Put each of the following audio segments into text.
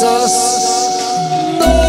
cosas no.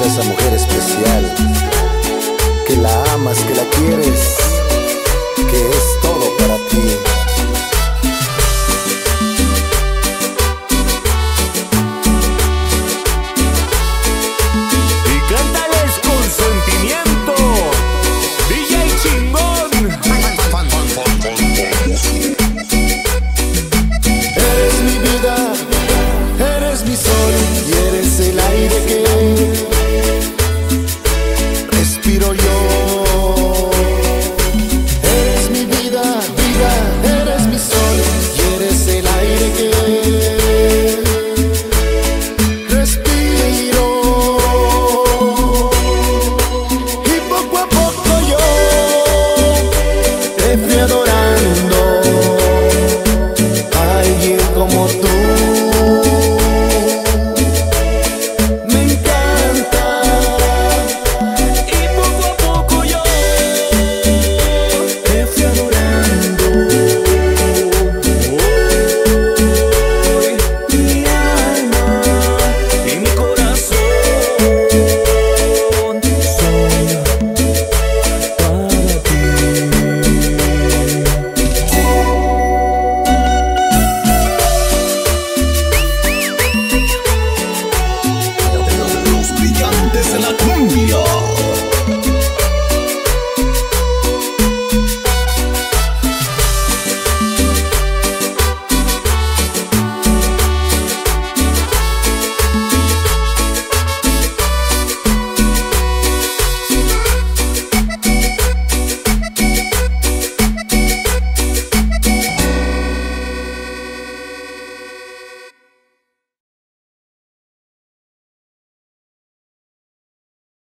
Esa mujer especial, que la amas, que la quieres, que es todo para ti.